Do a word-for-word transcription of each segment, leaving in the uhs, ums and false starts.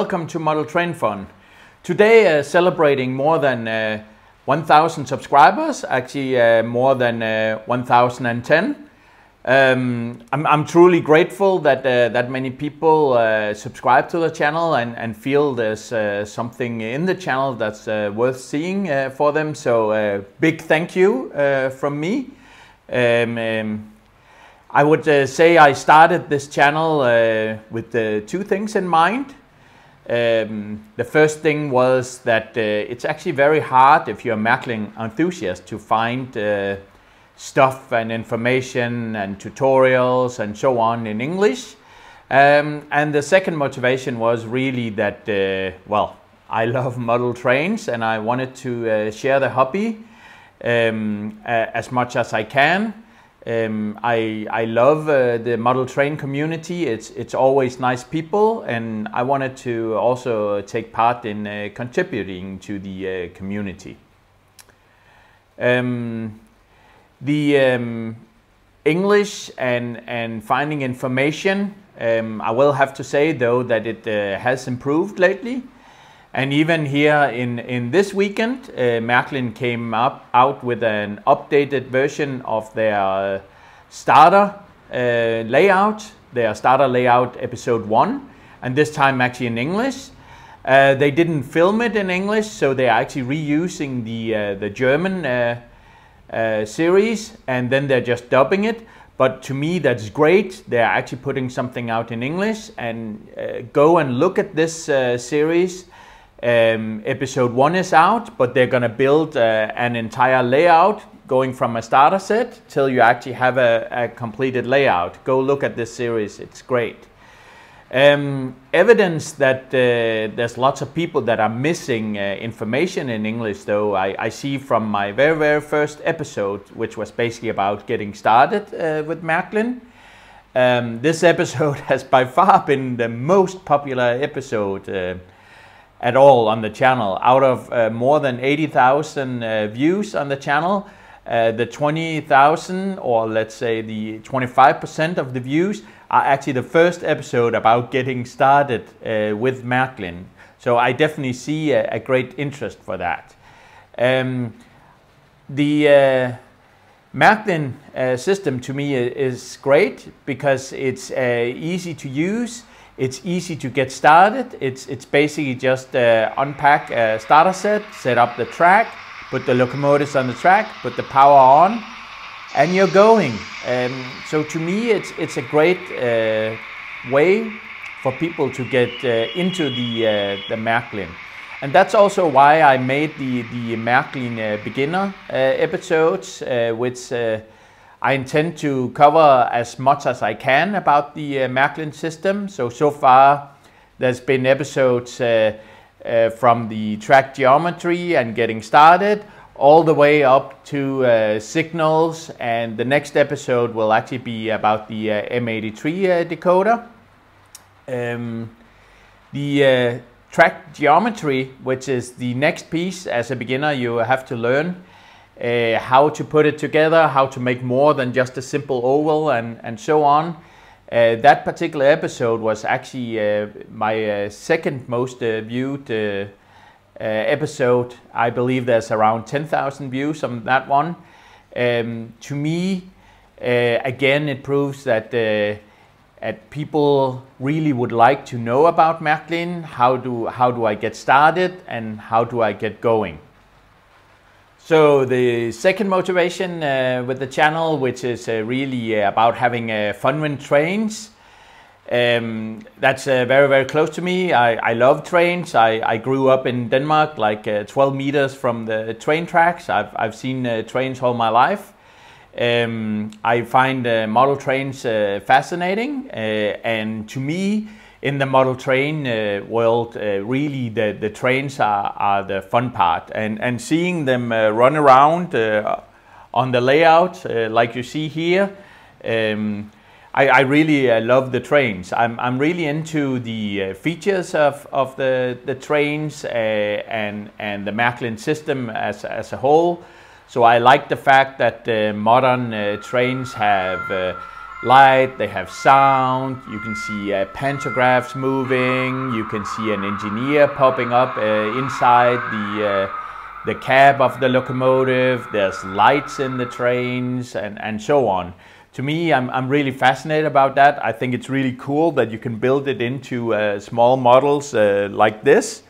Welcome to Model Train Fun. Today uh, celebrating more than uh, one thousand subscribers, actually uh, more than uh, one thousand ten. Um, I'm, I'm truly grateful that, uh, that many people uh, subscribe to the channel and, and feel there's uh, something in the channel that's uh, worth seeing uh, for them. So uh, big thank you uh, from me. Um, um, I would uh, say I started this channel uh, with uh, two things in mind. Um, the first thing was that uh, it's actually very hard if you're a Märklin enthusiast to find uh, stuff and information and tutorials and so on in English. Um, and the second motivation was really that, uh, well, I love model trains and I wanted to uh, share the hobby um, uh, as much as I can. Um, I, I love uh, the model train community. It's, it's always nice people, and I wanted to also take part in uh, contributing to the uh, community. Um, the um, English and, and finding information, um, I will have to say though that it uh, has improved lately. And even here in, in this weekend, uh, Märklin came up out with an updated version of their uh, starter uh, layout, their starter layout episode one, and this time actually in English. Uh, they didn't film it in English, so they are actually reusing the, uh, the German uh, uh, series, and then they're just dubbing it. But to me, that's great. They're actually putting something out in English, and uh, go and look at this uh, series. Um, episode one is out, but they're going to build uh, an entire layout going from a starter set till you actually have a, a completed layout. Go look at this series, it's great. Um, evidence that uh, there's lots of people that are missing uh, information in English though, I, I see from my very very first episode, which was basically about getting started uh, with Märklin. Um, this episode has by far been the most popular episode uh, at all on the channel. Out of uh, more than eighty thousand uh, views on the channel, uh, the twenty thousand, or let's say the twenty-five percent of the views, are actually the first episode about getting started uh, with Märklin. So I definitely see a, a great interest for that. Um, the uh, Märklin uh, system to me is great because it's uh, easy to use. It's easy to get started. It's, it's basically just uh, unpack a starter set, set up the track, put the locomotives on the track, put the power on, and you're going. Um, so to me, it's, it's a great uh, way for people to get uh, into the, uh, the Märklin. And that's also why I made the, the Märklin uh, beginner uh, episodes, uh, which uh, I intend to cover as much as I can about the uh, Märklin system. So, so far there's been episodes uh, uh, from the track geometry and getting started all the way up to uh, signals, and the next episode will actually be about the uh, M eighty-three uh, decoder. Um, the uh, track geometry, which is the next piece as a beginner you have to learn, Uh, how to put it together, how to make more than just a simple oval, and, and so on. Uh, that particular episode was actually uh, my uh, second most uh, viewed uh, uh, episode. I believe there's around ten thousand views on that one. Um, to me, uh, again, it proves that uh, at people really would like to know about Märklin. How do, how do I get started, and how do I get going? So the second motivation uh, with the channel, which is uh, really uh, about having uh, fun with trains, um, that's uh, very, very close to me. I, I love trains. I, I grew up in Denmark, like uh, twelve meters from the train tracks. I've, I've seen uh, trains all my life. Um, I find uh, model trains uh, fascinating, uh, and to me, in the model train uh, world, uh, really the, the trains are, are the fun part. And, and seeing them uh, run around uh, on the layout, uh, like you see here, um, I, I really uh, love the trains. I'm, I'm really into the uh, features of, of the, the trains uh, and, and the Märklin system as, as a whole. So I like the fact that uh, modern uh, trains have uh, light, they have sound, you can see uh, pantographs moving, you can see an engineer popping up uh, inside the, uh, the cab of the locomotive, there's lights in the trains, and, and so on. To me, I'm, I'm really fascinated about that. I think it's really cool that you can build it into uh, small models uh, like this,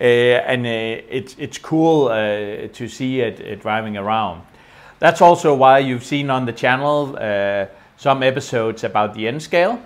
uh, and uh, it's, it's cool uh, to see it, it driving around. That's also why you've seen on the channel uh, some episodes about the N scale.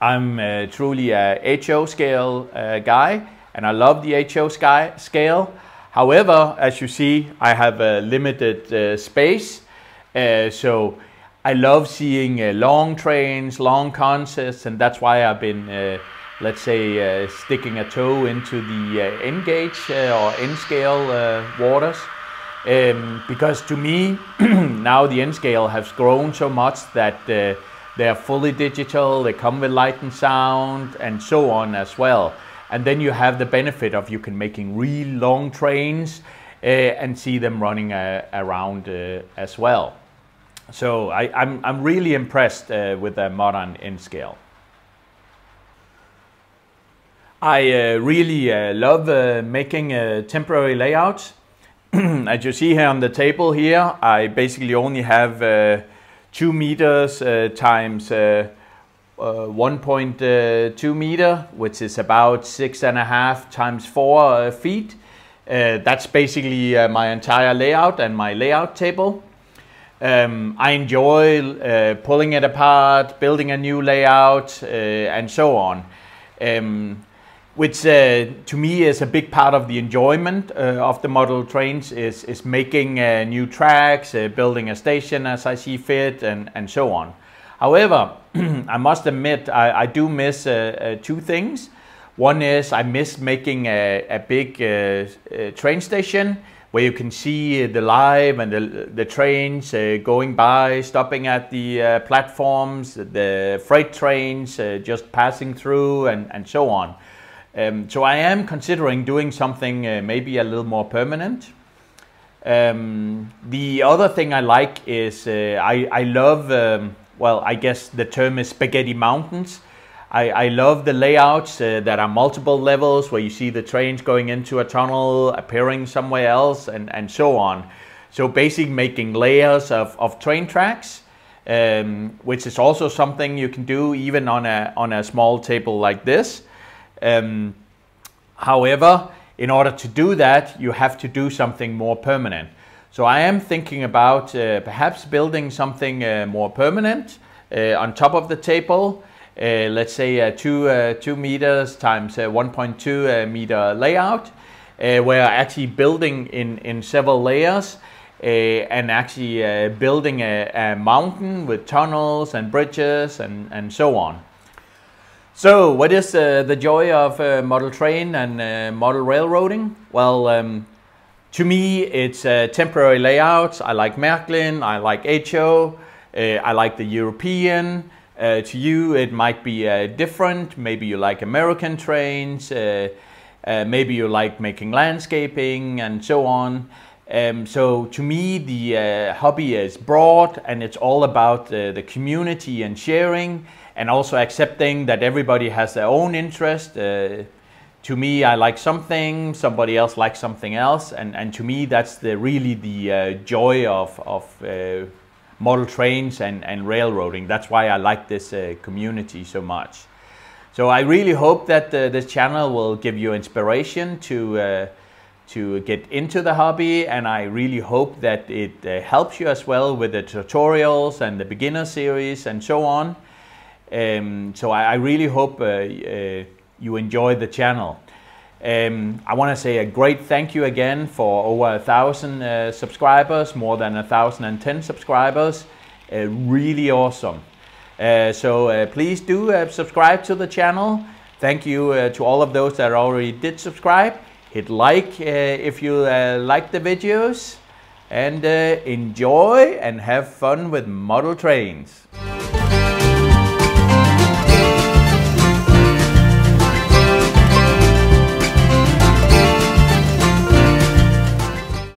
I'm uh, truly a H O scale uh, guy, and I love the H O scale. However, as you see, I have a limited uh, space, uh, so I love seeing uh, long trains, long concepts, and that's why I've been, uh, let's say, uh, sticking a toe into the uh, N gauge uh, or N scale uh, waters. Um, because to me, now the N scale has grown so much that uh, they are fully digital, they come with light and sound and so on as well. And then you have the benefit of you can making real long trains uh, and see them running uh, around uh, as well. So I, I'm, I'm really impressed uh, with the modern N scale. I uh, really uh, love uh, making uh, temporary layouts. As you see here on the table here, I basically only have uh, two meters uh, times uh, uh, one point two meter, which is about six and a half times four uh, feet. Uh, that's basically uh, my entire layout and my layout table. Um, I enjoy uh, pulling it apart, building a new layout, uh, and so on. Um, Which uh, to me is a big part of the enjoyment uh, of the model trains is, is making uh, new tracks, uh, building a station as I see fit, and, and so on. However, I must admit I, I do miss uh, uh, two things. One is I miss making a, a big uh, uh, train station where you can see the live and the, the trains uh, going by, stopping at the uh, platforms, the freight trains uh, just passing through, and, and so on. Um, so I am considering doing something uh, maybe a little more permanent. Um, the other thing I like is uh, I, I love, um, well, I guess the term is spaghetti mountains. I, I love the layouts uh, that are multiple levels where you see the trains going into a tunnel, appearing somewhere else, and, and so on. So basically making layers of, of train tracks, um, which is also something you can do even on a, on a small table like this. Um, however, in order to do that, you have to do something more permanent. So I am thinking about uh, perhaps building something uh, more permanent uh, on top of the table. Uh, let's say a two, uh, two meters times one point two uh, meter layout, uh, where actually building in, in several layers uh, and actually uh, building a, a mountain with tunnels and bridges and, and so on. So what is uh, the joy of uh, model train and uh, model railroading? Well, um, to me it's uh, temporary layouts. I like Märklin, I like H O, uh, I like the European. Uh, to you it might be uh, different. Maybe you like American trains, uh, uh, maybe you like making landscaping and so on. Um, so to me the uh, hobby is broad, and it's all about uh, the community and sharing, and also accepting that everybody has their own interest. Uh, to me, I like something, somebody else likes something else, and, and to me that's the, really the uh, joy of, of uh, model trains and, and railroading. That's why I like this uh, community so much. So I really hope that uh, this channel will give you inspiration to, uh, to get into the hobby, and I really hope that it uh, helps you as well with the tutorials and the beginner series and so on. Um, so I, I really hope uh, uh, you enjoy the channel. Um, I want to say a great thank you again for over a thousand uh, subscribers, more than a thousand and ten subscribers. Uh, really awesome. Uh, so uh, please do uh, subscribe to the channel. Thank you uh, to all of those that already did subscribe. Hit like uh, if you uh, like the videos, and uh, enjoy and have fun with model trains.